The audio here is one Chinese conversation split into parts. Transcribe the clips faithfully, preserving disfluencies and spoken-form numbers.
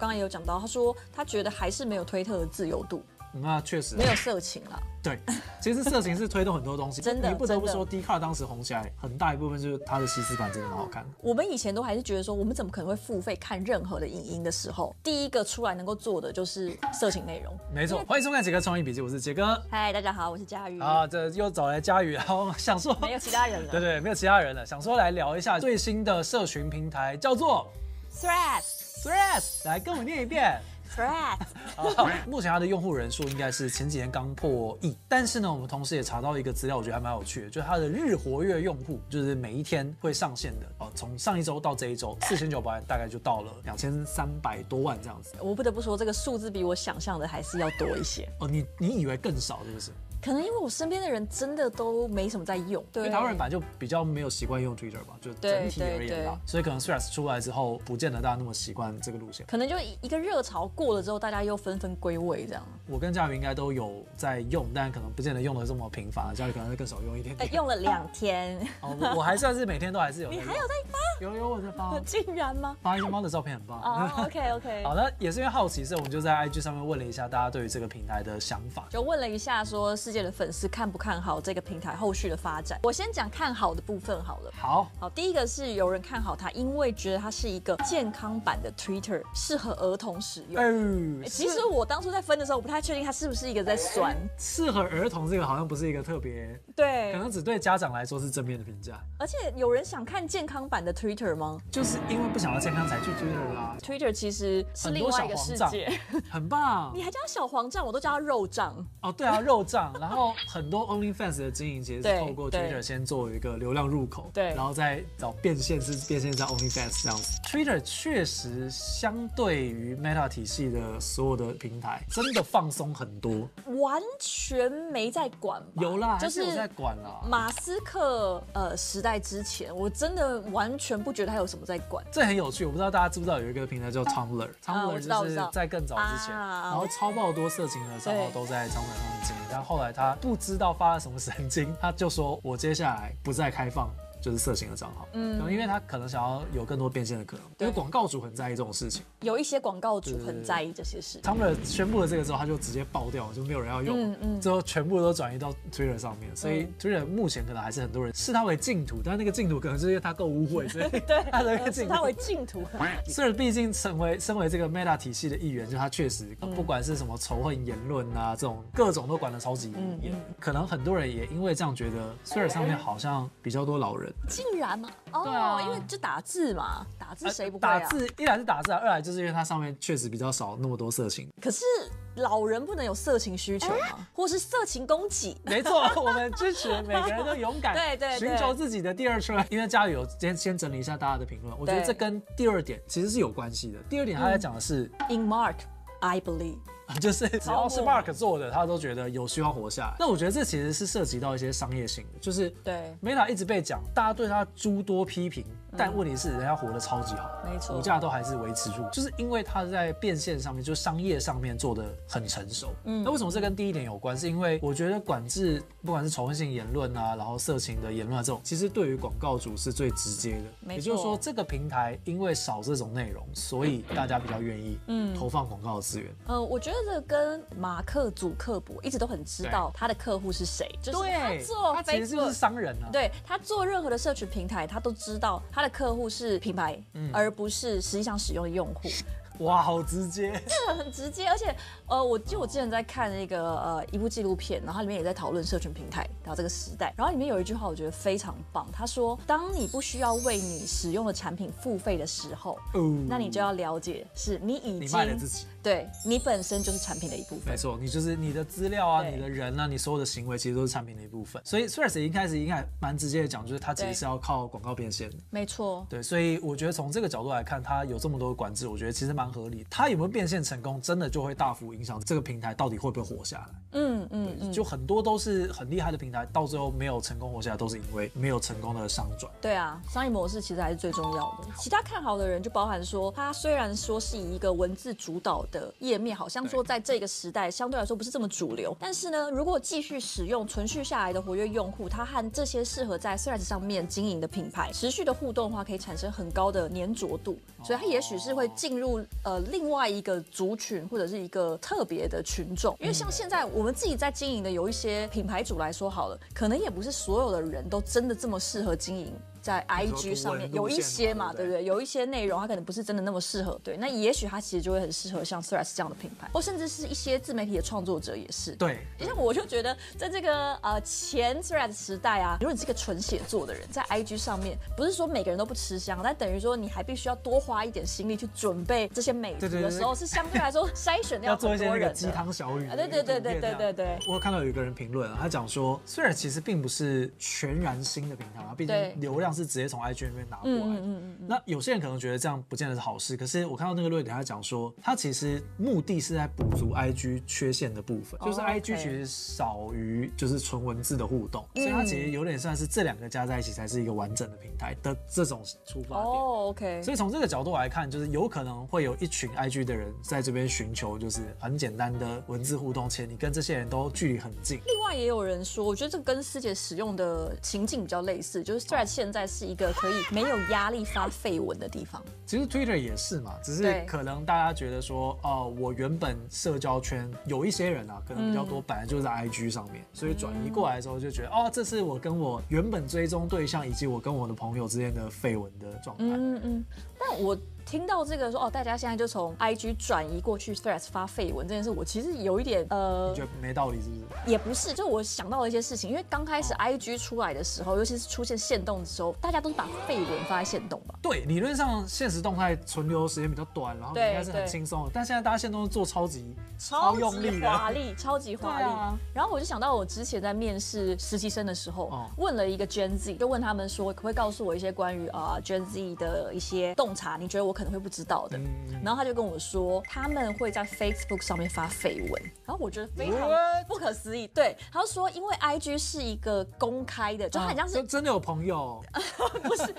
刚刚也有讲到，他说他觉得还是没有推特的自由度。那确实没有色情了。对，其实色情是推动很多东西，真的。你不得不说 ，D 卡当时红起来，很大一部分就是它的西斯版真的很好看。我们以前都还是觉得说，我们怎么可能会付费看任何的影音的时候，第一个出来能够做的就是色情内容。没错，欢迎收看杰哥创意笔记，我是杰哥。嗨，大家好，我是佳宇。啊，这又找来佳宇，然后想说没有其他人了。对对，没有其他人了，想说来聊一下最新的社群平台，叫做 Threads。Threads， 来跟我念一遍。Threads 目前它的用户人数应该是前几天刚破亿，但是呢，我们同时也查到一个资料，我觉得还蛮有趣的，就是它的日活跃用户，就是每一天会上线的哦，从上一周到这一周，四千九百万大概就到了两千三百多万这样子。我不得不说，这个数字比我想象的还是要多一些哦。你你以为更少是不是？可能因为我身边的人真的都没什么在用，对，因为台湾人本来就比较没有习惯用 Twitter 吧，就整体而言啦，所以可能 Threads 出来之后，不见得大家那么习惯这个路线，可能就一个热潮过了之后，大家又纷纷归位这样。我跟佳宇应该都有在用，但可能不见得用的这么频繁，佳宇可能会更少用一点点。用了两天。哦，我还算是每天都还是有。你还有在发？有有我在发。竟然吗？发一只猫的照片很棒。哦 ，OK OK。好，那也是因为好奇，所以我们就在 I G 上面问了一下大家对于这个平台的想法，就问了一下说是。世界的粉丝看不看好这个平台后续的发展？我先讲看好的部分好了。好好，第一个是有人看好它，因为觉得它是一个健康版的 Twitter， 适合儿童使用。嗯、欸，其实我当初在分的时候，我不太确定它是不是一个在酸。适合儿童这个好像不是一个特别，对，可能只对家长来说是正面的评价。而且有人想看健康版的 Twitter 吗？就是因为不想要健康才去 Twitter 啦、啊。Twitter 其实是另外一个世界，很棒。你还叫他小黄杖，我都叫他肉杖。哦，对啊，肉杖。然后很多 OnlyFans 的经营其实是透过 Twitter 先做一个流量入口，对，然后再找变现是变现在 OnlyFans 这样子。Twitter 确实相对于 Meta 体系的所有的平台，真的放松很多，完全没在管吧？有啦，就是有在管啦。马斯克呃时代之前，我真的完全不觉得他有什么在管。这很有趣，我不知道大家知不知道有一个平台叫 Tumblr，Tumblr、啊、就是在更早之前，啊、然后超爆多色情的账号都在 Tumblr 上面经营，但后来。他不知道发了什么神经，他就说：“我接下来不再开放。”就是色情的账号，嗯，因为他可能想要有更多变现的可能，因为广告主很在意这种事情，有一些广告主很在意这些事情。Tumblr宣布了这个之后，他就直接爆掉了，就没有人要用，嗯嗯，之后全部都转移到 Twitter 上面，所以 Twitter 目前可能还是很多人视它为净土，但那个净土可能是因为它够污秽，所以对，它的那个净土，它为净土。虽然毕竟成为身为这个 Meta 体系的一员，就它确实不管是什么仇恨言论啊，这种各种都管得超级严，可能很多人也因为这样觉得 Twitter 上面好像比较多老人。竟然吗？哦，对啊，因为就打字嘛，打字谁不会啊？打字一来是打字啊，二来就是因为它上面确实比较少那么多色情。可是老人不能有色情需求吗？或是色情供给？没错，我们支持每个人都勇敢，对对，寻求自己的第二春。因为佳宇有先先整理一下大家的评论，我觉得这跟第二点其实是有关系的。第二点他在讲的是 In Mark I Believe。就是只要是 Mark 做的，他都觉得有希望活下来。那我觉得这其实是涉及到一些商业性的，就是对 Meta 一直被讲，大家对他诸多批评，但问题是人家活得超级好，没错，股价都还是维持住，就是因为他在变现上面，就商业上面做的很成熟。嗯，那为什么这跟第一点有关？是因为我觉得管制不管是仇恨性言论啊，然后色情的言论啊这种，其实对于广告主是最直接的。也就是说，这个平台因为少这种内容，所以大家比较愿意嗯投放广告的资源。嗯，我觉得。这个跟马克·祖克伯一直都很知道他的客户是谁，就是他做，他其实就是商人啊。对，他做任何的社群平台，他都知道他的客户是品牌，嗯、而不是实际上使用的用户。哇，好直接！这很直接，而且，呃，我就我之前在看那个呃一部纪录片，然后里面也在讨论社群平台然后这个时代，然后里面有一句话我觉得非常棒，他说：“当你不需要为你使用的产品付费的时候，嗯、那你就要了解，是你已经你卖了自己，对你本身就是产品的一部分。没错，你就是你的资料啊，你的人啊，你所有的行为其实都是产品的一部分。所以 Threads 一开始应该蛮直接的讲，就是它其实是要靠广告变现的。没错，对，所以我觉得从这个角度来看，它有这么多的管制，我觉得其实蛮。合理，它有没有变现成功，真的就会大幅影响这个平台到底会不会活下来。嗯嗯，嗯就很多都是很厉害的平台，到最后没有成功活下来，都是因为没有成功的商转。对啊，商业模式其实还是最重要的。其他看好的人就包含说，它虽然说是以一个文字主导的页面，好像说在这个时代相对来说不是这么主流，但是呢，如果继续使用存续下来的活跃用户，它和这些适合在 Threads 上面经营的品牌持续的互动的话，可以产生很高的粘着度，所以它也许是会进入呃另外一个族群或者是一个特别的群众，因为像现在我们自己在经营的有一些品牌主来说好了，可能也不是所有的人都真的这么适合经营。在 I G 上面有一些嘛，对不对？有一些内容它可能不是真的那么适合，对。那也许它其实就会很适合像 Threads 这样的品牌，或甚至是一些自媒体的创作者也是。对，因为我就觉得在这个呃前 Threads 时代啊，如果你是个纯写作的人，在 I G 上面不是说每个人都不吃香，但等于说你还必须要多花一点心力去准备这些美图的时候，是相对来说筛选掉很多人的。要做一些鸡汤小语。对对对对对对对。我有看到有一个人评论，他讲说 Threads 其实并不是全然新的平台啊，毕竟流量。是直接从 I G 那边拿过来的。嗯嗯嗯、那有些人可能觉得这样不见得是好事，可是我看到那个论点，他讲说，他其实目的是在补足 I G 缺陷的部分，哦、就是 I G 其实少于就是纯文字的互动，嗯、所以它其实有点算是这两个加在一起才是一个完整的平台的这种出发点。哦 OK。所以从这个角度来看，就是有可能会有一群 I G 的人在这边寻求就是很简单的文字互动，且你跟这些人都距离很近。另外也有人说，我觉得这跟师姐使用的情境比较类似，就是虽然现在。是一个可以没有压力发绯闻的地方。其实 Twitter 也是嘛，只是可能大家觉得说，哦、呃，我原本社交圈有一些人啊，可能比较多，本来就是在 I G 上面，嗯、所以转移过来的时候就觉得，哦，这是我跟我原本追踪对象以及我跟我的朋友之间的绯闻的状态。嗯嗯，但我。听到这个说哦，大家现在就从 I G 转移过去 Threads 发绯闻这件事，我其实有一点呃，你觉得没道理是不是？也不是，就我想到了一些事情，因为刚开始 I G 出来的时候，尤其是出现限动的时候，大家都是把绯闻发在限动吧？对，理论上现实动态存留时间比较短，然后应该是很轻松，但现在大家限动做超级超用力、华丽、超级华丽。啊、然后我就想到我之前在面试实习生的时候，嗯、问了一个 Gen Z， 就问他们说，可不可以告诉我一些关于啊、呃、Gen Z 的一些洞察？你觉得我？可能会不知道的，然后他就跟我说，他们会在 Facebook 上面发绯闻，然后我觉得非常不可思议。对，他说因为 I G 是一个公开的，就很像是、啊、真的有朋友，不是？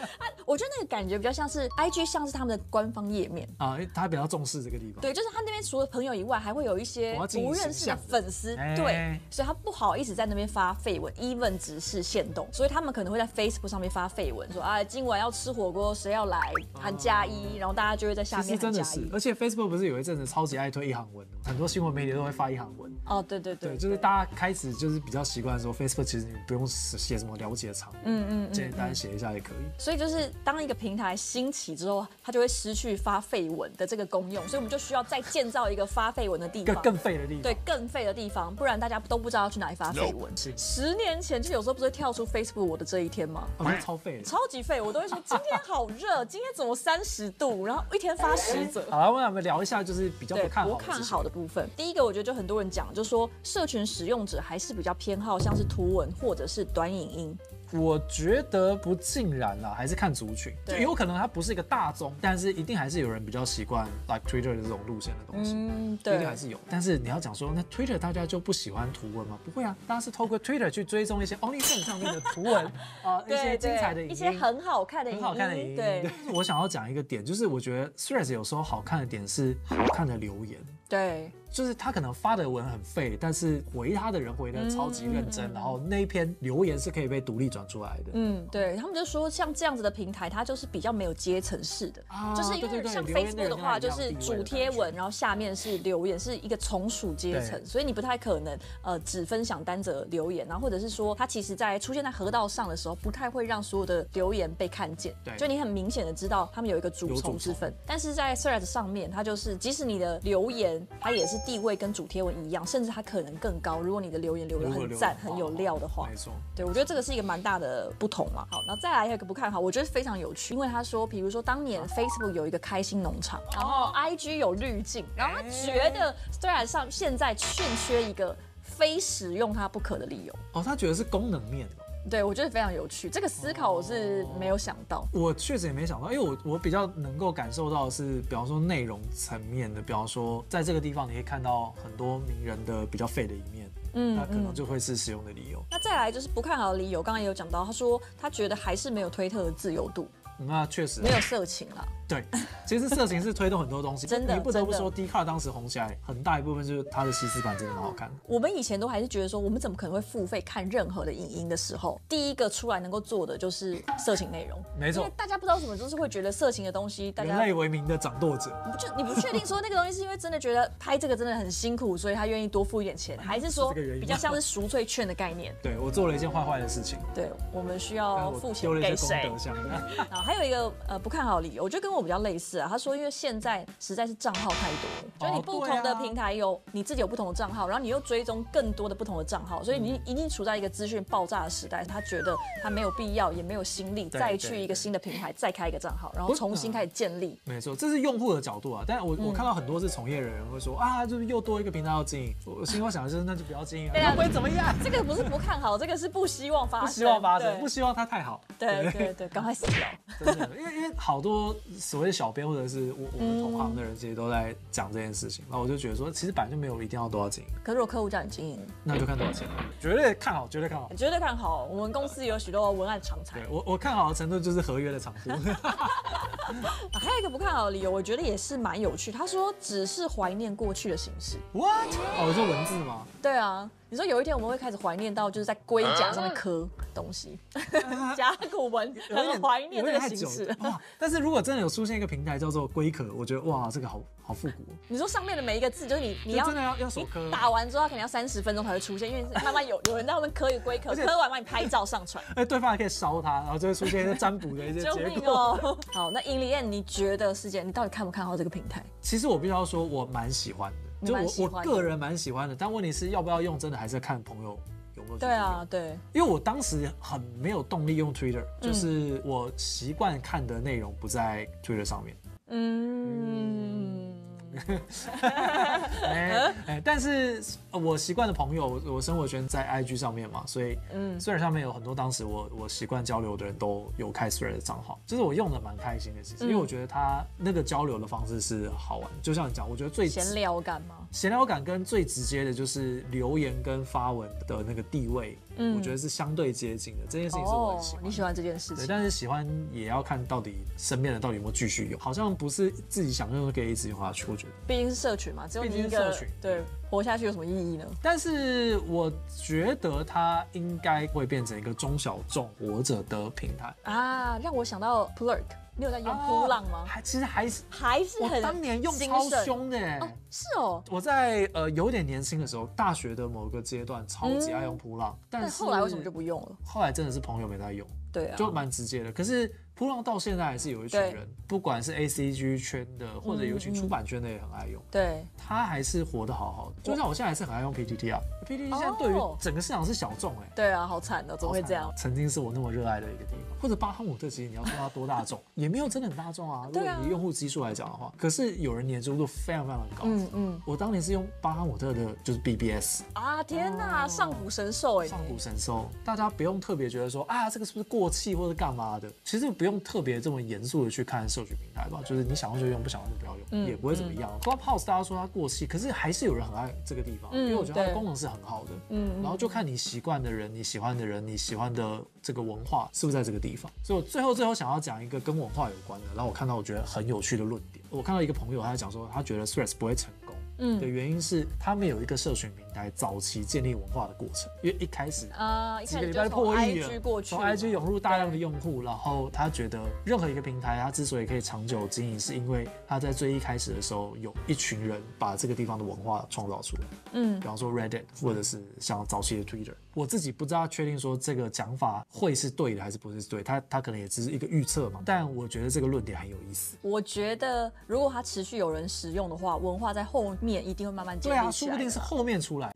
我觉得那个感觉比较像是 I G 像是他们的官方页面啊，他比较重视这个地方。对，就是他那边除了朋友以外，还会有一些不认识的粉丝，对，所以他不好意思在那边发绯闻 ，even 只是限动，所以他们可能会在 Facebook 上面发绯闻，说啊今晚要吃火锅，谁要来？喊加一，然后。大家就会在下面。其实真的是，而且 Facebook 不是有一阵子超级爱推一行文，很多新闻媒体都会发一行文。哦，对对 对, 对，就是大家开始就是比较习惯说 ，Facebook 其实你不用写什么了解长，嗯 嗯, 嗯，简单写一下也可以。所以就是当一个平台兴起之后，它就会失去发绯闻的这个功用，所以我们就需要再建造一个发绯闻的地方，更更废的地方，对，更废的地方，不然大家都不知道要去哪里发绯闻。十年前就有时候不是跳出 Facebook 我的这一天吗？哦、超废，超级废，我都会说今天好热，今天怎么三十度？然后一天发十则。好了，我们聊一下就是比较不看好不看好的部分。第一个，我觉得就很多人讲，就说社群使用者还是比较偏好像是图文或者是短影音。我觉得不尽然啦，还是看族群，就有可能它不是一个大宗，但是一定还是有人比较习惯 like Twitter 的这种路线的东西，嗯，对，一定还是有。但是你要讲说，那 Twitter 大家就不喜欢图文吗？不会啊，大家是透过 Twitter 去追踪一些 OnlyFans 上面的图文啊、呃，一些精彩的影音，一些很好看的影音，很好看的影音。对，对我想要讲一个点，就是我觉得 Threads 有时候好看的点是好看的留言，对。就是他可能发的文很废，但是回他的人回的超级认真，嗯、然后那一篇留言是可以被独立转出来的。嗯，对他们就说像这样子的平台，它就是比较没有阶层式的，啊、就是因为像 Facebook 的话，就是主贴文，然后下面是留言，是一个从属阶层，所以你不太可能呃只分享单则留言，然后或者是说它其实在出现在河道上的时候，不太会让所有的留言被看见。对，就你很明显的知道他们有一个主从之分，但是在 Threads 上面，它就是即使你的留言，它也是。地位跟主贴文一样，甚至它可能更高。如果你的留言留得很赞、很有料的话，没错。对，我觉得这个是一个蛮大的不同嘛。好，那再来一个不看好，我觉得非常有趣，因为他说，比如说当年 Facebook 有一个开心农场，然后 I G 有滤镜，然后他觉得虽然上现在欠缺一个非使用它不可的理由。哦，他觉得是功能面。对，我觉得非常有趣，这个思考我是没有想到，哦、我确实也没想到，因为我我比较能够感受到的是，比方说内容层面的，比方说在这个地方你可以看到很多名人的比较废的一面。嗯，那可能就会是使用的理由。嗯嗯、那再来就是不看好的理由，刚刚也有讲到，他说他觉得还是没有推特的自由度。那确实没有色情啦。对，其实色情是推动很多东西，真的，你不得不说 D 卡 当时红起来，很大一部分就是它的西斯版真的很好看。我们以前都还是觉得说，我们怎么可能会付费看任何的影音的时候，第一个出来能够做的就是色情内容。没错，因为大家不知道什么，就是会觉得色情的东西，大家人类为名的掌舵者，就你不确定说那个东西是因为真的觉得拍这个真的很辛苦，所以他愿意多付一点钱，还是说比较像是赎罪券的概念？对，我做了一件坏坏的事情，对我们需要付钱给谁？然后还有一个呃不看好的理由，我觉得跟我比较类似啊。他说，因为现在实在是账号太多了，就你不同的平台有你自己有不同的账号，然后你又追踪更多的不同的账号，所以你一定处在一个资讯爆炸的时代。他觉得他没有必要，也没有心力再去一个新的平台再开一个账号，然后重新开始建立。没错，这是用户的角度啊。但我我看到很多是从业人员会说啊，就是又多一个平台要经营。我心中想的就是，那就不要经营了，那不会怎么样。这个不是不看好，这个是不希望发生，不希望发生，不希望它太好。对对对，赶快死掉。真的，因为因为好多所谓的小编或者是我我们同行的人，其实都在讲这件事情。那我就觉得说，其实本来就没有一定要多少经营。可是如果客户叫你经营，那就看多少钱。绝对看好，绝对看好，绝对看好。我们公司有许多文案常才。我我看好的程度就是合约的长度。还有一个不看好的理由，我觉得也是蛮有趣。他说，只是怀念过去的形式。What？ 哦，你说文字吗？对啊。你说有一天我们会开始怀念到就是在龟甲上面刻东西，甲骨文，很怀念这个形式。但是如果真的有出现一个平台叫做龟壳，我觉得哇，这个好好复古。你说上面的每一个字，就是你你要真的要要手刻，打完之后可能要三十分钟才会出现，因为慢慢有有人在后面刻一个龟壳，刻完帮你拍照上传，哎，对方还可以烧它，然后就会出现一些占卜的一些结果。好，那 In the end 你觉得世界，你到底看不看好这个平台？其实我必须要说，我蛮喜欢的。就我我个人蛮喜欢的，但问题是要不要用，真的还是看朋友有没有。对啊，对，因为我当时很没有动力用 Twitter，、嗯、就是我习惯看的内容不在 Twitter 上面。嗯，哎哎，但是我习惯的朋友，我生活圈在 I G 上面嘛，所以嗯，虽然上面有很多当时我我习惯交流的人都有开 Threads 的账号，就是我用的蛮开心的，其实、嗯、因为我觉得他那个交流的方式是好玩，就像你讲，我觉得最闲聊感嘛。闲聊感跟最直接的就是留言跟发文的那个地位，嗯、我觉得是相对接近的。这件事情是我很喜欢的、哦。你喜欢这件事情，但是喜欢也要看到底身边的到底有没有继续用，好像不是自己想用就可以一直用下去。我觉得，毕竟是社群嘛，只有你一个对活下去有什么意义呢？但是我觉得它应该会变成一个中小众活着的平台啊，让我想到 Plurk。你有在用扑浪吗？还、啊、其实还是还是很，我当年用超凶的、欸啊，是哦。我在呃有点年轻的时候，大学的某个阶段超级爱用扑浪，嗯、但是但后来为什么就不用了？后来真的是朋友没在用，对啊，就蛮直接的。可是扑浪到现在还是有一群人，不管是 A C G 圈的，或者有一群出版圈的也很爱用，嗯嗯、对，他还是活得好好的。就像我现在还是很爱用 P T T 啊 ，P T T 现在对于整个市场是小众哎、欸，对啊，好惨的、喔，怎么会这样、啊？曾经是我那么热爱的一个地方，或者巴哈姆特，其实你要说它多大众。也没有真的很大众啊，如果以用户基数来讲的话，可是有人年收入非常非常高。嗯嗯，我当年是用巴哈姆特的，就是 B B S 啊，天哪，上古神兽哎，上古神兽，大家不用特别觉得说啊，这个是不是过气或者干嘛的，其实不用特别这么严肃的去看社群平台吧，就是你想用就用，不想用就不要用，也不会怎么样。Clubhouse 大家说它过气，可是还是有人很爱这个地方，因为我觉得它的功能是很好的。嗯，然后就看你习惯的人，你喜欢的人，你喜欢的这个文化是不是在这个地方。所以我最后最后想要讲一个跟我文化有关的，然后我看到我觉得很有趣的论点。我看到一个朋友，他讲说，他觉得 Threads 不会成功，嗯，的原因是他们有一个社群平台早期建立文化的过程，因为一开始啊，几个礼拜破亿了，从 I G 涌入大量的用户，然后他觉得任何一个平台，它之所以可以长久经营，是因为他在最一开始的时候有一群人把这个地方的文化创造出来，嗯，比方说 Reddit 或者是像早期的 Twitter。我自己不知道确定说这个讲法会是对的还是不是对，他他可能也只是一个预测嘛。但我觉得这个论点很有意思。我觉得如果它持续有人使用的话，文化在后面一定会慢慢建立起来。对啊，说不定是后面出来。